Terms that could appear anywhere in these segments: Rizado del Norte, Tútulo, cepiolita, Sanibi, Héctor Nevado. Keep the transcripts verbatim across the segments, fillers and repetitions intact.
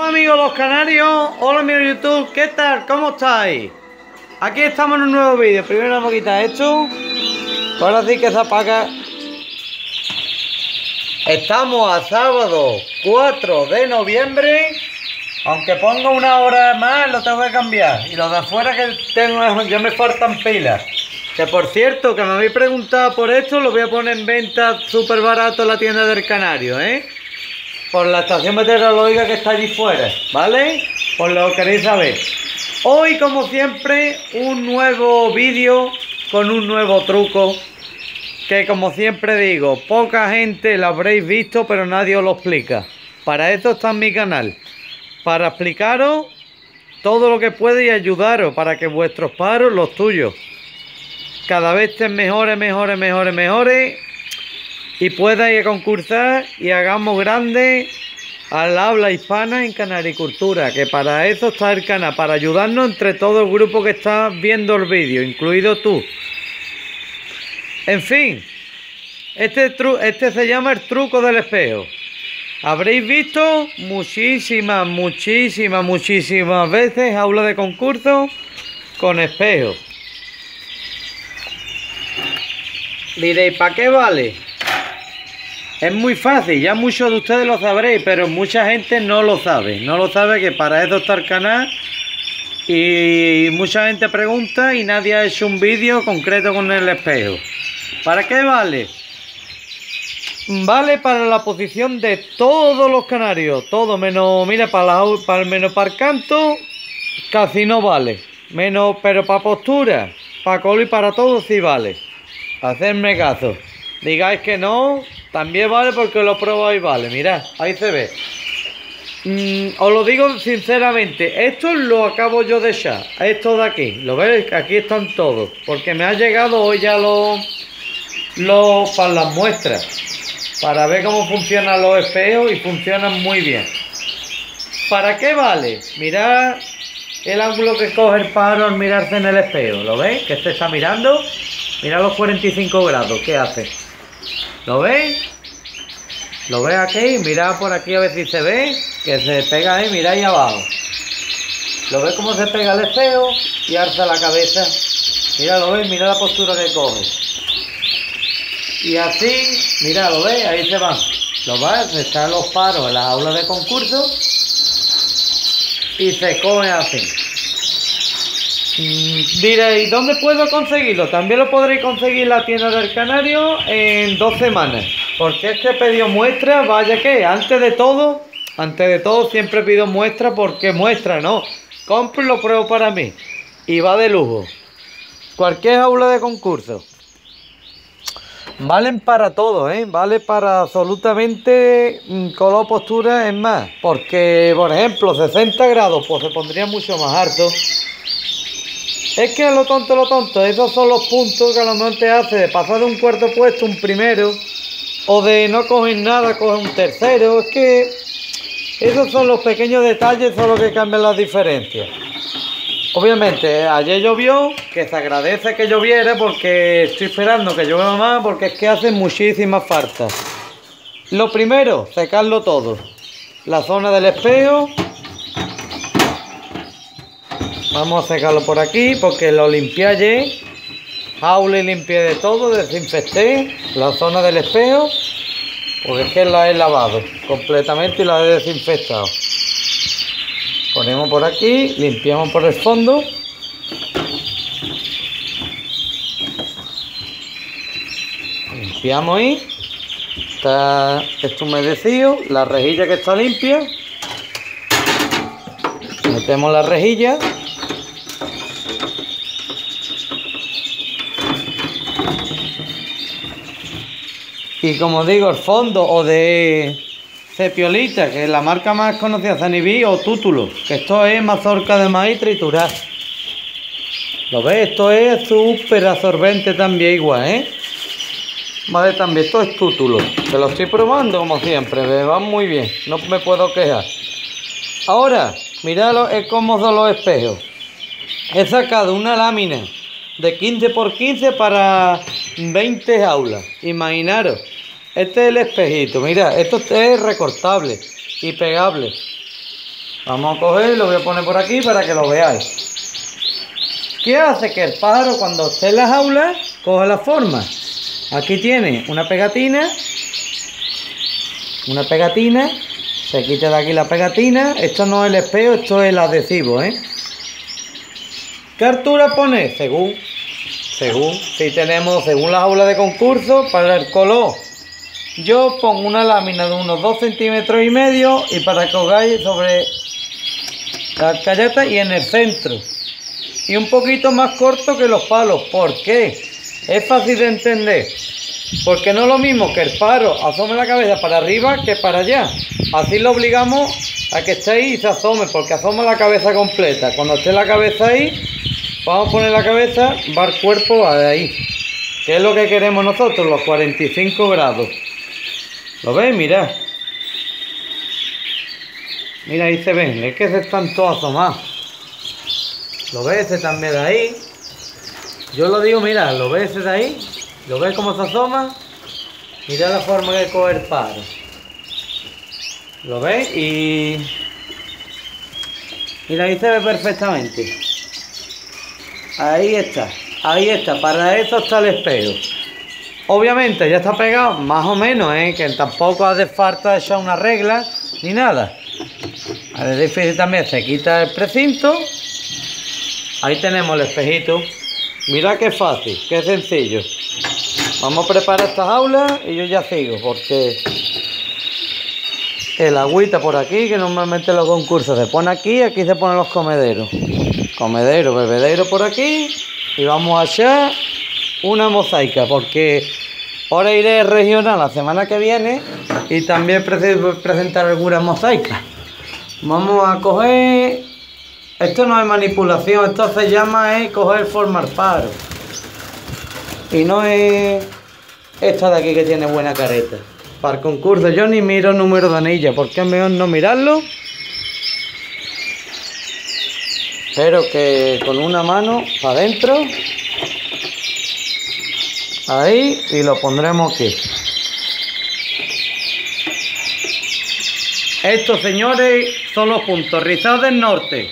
Hola amigos los canarios, hola amigos de YouTube, ¿qué tal? ¿Cómo estáis? Aquí estamos en un nuevo vídeo. Primero vamos a quitar esto. Ahora sí que se apaga. Estamos a sábado cuatro de noviembre. Aunque ponga una hora más, lo tengo que cambiar. Y los de afuera que tengo, ya me faltan pilas. Que por cierto, que me habéis preguntado por esto, lo voy a poner en venta súper barato en la tienda del Canario, ¿eh? Por la estación meteorológica que está allí fuera, ¿vale? Por lo que queréis saber. Hoy, como siempre, un nuevo vídeo con un nuevo truco. Que como siempre digo, poca gente lo habréis visto, pero nadie os lo explica. Para esto está en mi canal. Para explicaros todo lo que puede y ayudaros para que vuestros paros, los tuyos, cada vez estén mejores, mejores, mejores, mejores. Y pueda ir a concursar y hagamos grande al habla hispana en canaricultura, que para eso está el canal, para ayudarnos entre todo el grupo que está viendo el vídeo, incluido tú. En fin, este, tru este se llama el truco del espejo. Habréis visto muchísimas, muchísimas, muchísimas veces aulas de concurso con espejo. Diréis, ¿para qué vale? Es muy fácil, ya muchos de ustedes lo sabréis, pero mucha gente no lo sabe. No lo sabe que para eso está el canal y mucha gente pregunta y nadie ha hecho un vídeo concreto con el espejo. ¿Para qué vale? Vale para la posición de todos los canarios, todo menos, mira, para, la, para menos para el canto casi no vale, menos, pero para postura, para colo y para todo sí vale. Hacedme caso. Digáis que no, también vale porque lo probáis, vale, mirad, ahí se ve. Mm, os lo digo sinceramente, esto lo acabo yo de echar, esto de aquí, lo veis, aquí están todos, porque me ha llegado hoy ya los, los para las muestras, para ver cómo funcionan los espejos y funcionan muy bien. ¿Para qué vale? Mirad el ángulo que coge el pájaro al mirarse en el espejo, ¿lo veis? Que se está mirando. Mirad los cuarenta y cinco grados, ¿qué hace? ¿Lo veis? ¿Lo veis aquí? Mirad por aquí a ver si se ve, que se pega ahí, mirad ahí abajo. ¿Lo veis cómo se pega el espejo? Y alza la cabeza. Mirad, ¿lo veis? Mirad la postura que coge. Y así, mirad, ¿lo veis? Ahí se van. ¿Lo veis? Están los paros en las aulas de concurso. Y se cogen así. Diréis, ¿dónde puedo conseguirlo? También lo podréis conseguir en la tienda del Canario en dos semanas. Porque este pedido muestra, vaya que, antes de todo, antes de todo siempre pido muestra porque muestra, ¿no? Compro y lo pruebo para mí. Y va de lujo. Cualquier aula de concurso. Valen para todo, ¿eh? Vale para absolutamente color, postura, es más. Porque, por ejemplo, sesenta grados, pues se pondría mucho más harto. Es que a lo tonto, lo tonto, esos son los puntos que a lo mejor te hace de pasar de un cuarto puesto un primero o de no coger nada, coger un tercero. Es que esos son los pequeños detalles, son los que cambian las diferencias. Obviamente, ayer llovió, que se agradece que lloviera porque estoy esperando que llueva más porque es que hace muchísimas faltas. Lo primero, secarlo todo. La zona del espejo. Vamos a secarlo por aquí porque lo limpié ayer. Jaula y limpié de todo, desinfecté la zona del espejo. Porque es que la he lavado completamente y la he desinfectado. Ponemos por aquí, limpiamos por el fondo. Limpiamos ahí. Está esto humedecido, la rejilla que está limpia. Metemos la rejilla. Y como digo, el fondo o de cepiolita, que es la marca más conocida, Sanibi, o Tútulo, que esto es mazorca de maíz triturada. ¿Lo ves? Esto es súper absorbente también igual, ¿eh? Vale, también esto es Tútulo. Te lo estoy probando como siempre, me va muy bien, no me puedo quejar. Ahora, mirad cómo son los espejos. He sacado una lámina de quince por quince para veinte jaulas. Imaginaros, este es el espejito. Mira, esto es recortable y pegable. Vamos a coger, lo voy a poner por aquí para que lo veáis. ¿Qué hace que el pájaro cuando esté en la jaula coja la forma? Aquí tiene una pegatina, una pegatina, se quita de aquí la pegatina. Esto no es el espejo, esto es el adhesivo, ¿eh? ¿Qué altura pone? Según, según, si tenemos, según la jaula de concurso, para el color. Yo pongo una lámina de unos dos centímetros y medio y para que cogáis sobre la calleta y en el centro. Y un poquito más corto que los palos. ¿Por qué? Es fácil de entender. Porque no es lo mismo que el pájaro asome la cabeza para arriba que para allá. Así lo obligamos a que esté ahí y se asome, porque asoma la cabeza completa. Cuando esté la cabeza ahí, vamos a poner la cabeza, va el cuerpo ahí. ¿Qué es lo que queremos nosotros? Los cuarenta y cinco grados. ¿Lo veis? Mirad. Mira, ahí se ven. Es que se están todos asomados. Lo ves ese también de ahí. Yo lo digo, mira, lo ves ese de ahí. ¿Lo ves cómo se asoma? Mira la forma que coge el pájaro. ¿Lo ves? Y... mira, ahí se ve perfectamente. Ahí está. Ahí está. Para eso está el espejo. Obviamente ya está pegado, más o menos, ¿eh? Que tampoco hace falta echar una regla ni nada. A ver, es difícil también. Se quita el precinto. Ahí tenemos el espejito. Mira qué fácil, qué sencillo. Vamos a preparar esta jaula y yo ya sigo, porque el agüita por aquí, que normalmente los concursos se pone aquí, aquí se ponen los comederos. Comedero, bebedero por aquí, y vamos a echar una mosaica, porque ahora iré regional la semana que viene y también presentar algunas mosaicas. Vamos a coger... esto no es manipulación, esto se llama es coger forma al pájaro. Y no es esta de aquí que tiene buena careta. Para el concurso yo ni miro número de anilla, porque es mejor no mirarlo. Pero que con una mano para adentro. Ahí, y lo pondremos aquí. Estos, señores, son los puntos. Rizado del Norte.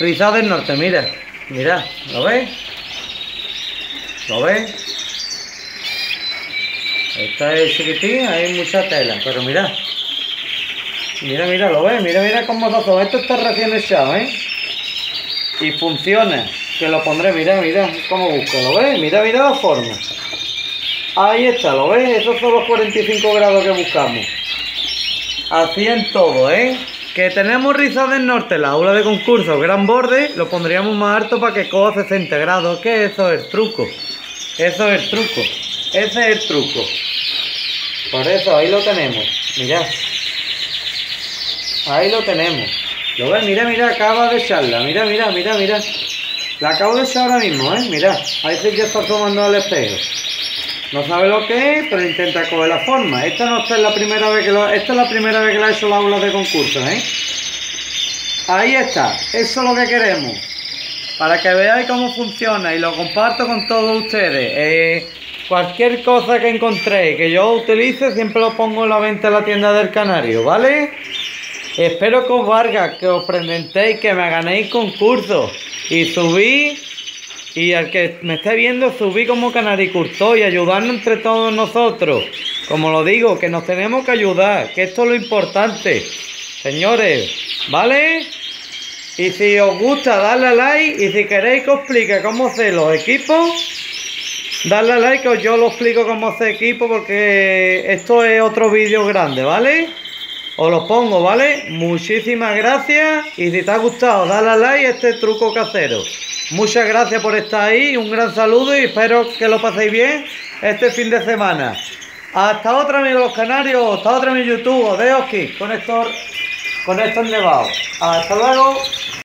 Rizado del Norte, mira, mira, ¿lo ves? ¿Lo ves? Esta es chiquitín, hay mucha tela, pero mira, mira, mira, ¿lo ves? Mira, mira cómo todo esto está recién echado, ¿eh? Y funciona, que lo pondré, mira, mira cómo busco, ¿lo ves? Mira, mira la forma. Ahí está, ¿lo ves? Esos son los cuarenta y cinco grados que buscamos. Así en todo, ¿eh? Que tenemos Rizado del Norte, la aula de concurso, gran borde, lo pondríamos más alto para que coja sesenta grados, que eso es el truco, eso es el truco, ese es el truco. Por eso, ahí lo tenemos, mirad, ahí lo tenemos, lo ves, mira, mira, acaba de echarla, mira, mira, mira, mira, la acabo de echar ahora mismo, ¿eh? Mirad, ahí sí que está tomando el espejo. No sabe lo que es, pero intenta coger la forma. Esta no es la primera vez que lo, esta es la primera vez que la he hecho la aula de concurso, ¿eh? Ahí está. Eso es lo que queremos. Para que veáis cómo funciona y lo comparto con todos ustedes. Eh, cualquier cosa que encontréis que yo utilice, siempre lo pongo en la venta en la tienda del Canario, ¿vale? Espero que os valga, que os presentéis, que me ganéis concursos. Y subí... y al que me esté viendo, subí como canaricultor y ayudarnos entre todos nosotros. Como lo digo, que nos tenemos que ayudar, que esto es lo importante, señores, ¿vale? Y si os gusta, darle a like, y si queréis que os explique cómo hacer los equipos, darle a like que yo lo explico cómo hacer equipo, porque esto es otro vídeo grande, ¿vale? Os lo pongo, ¿vale? Muchísimas gracias, y si te ha gustado, dale a like este truco casero. Muchas gracias por estar ahí, un gran saludo y espero que lo paséis bien este fin de semana. Hasta otra, mis los canarios, hasta otra, mi YouTube, de Oski, con Héctor, con Héctor Nevado. Hasta luego.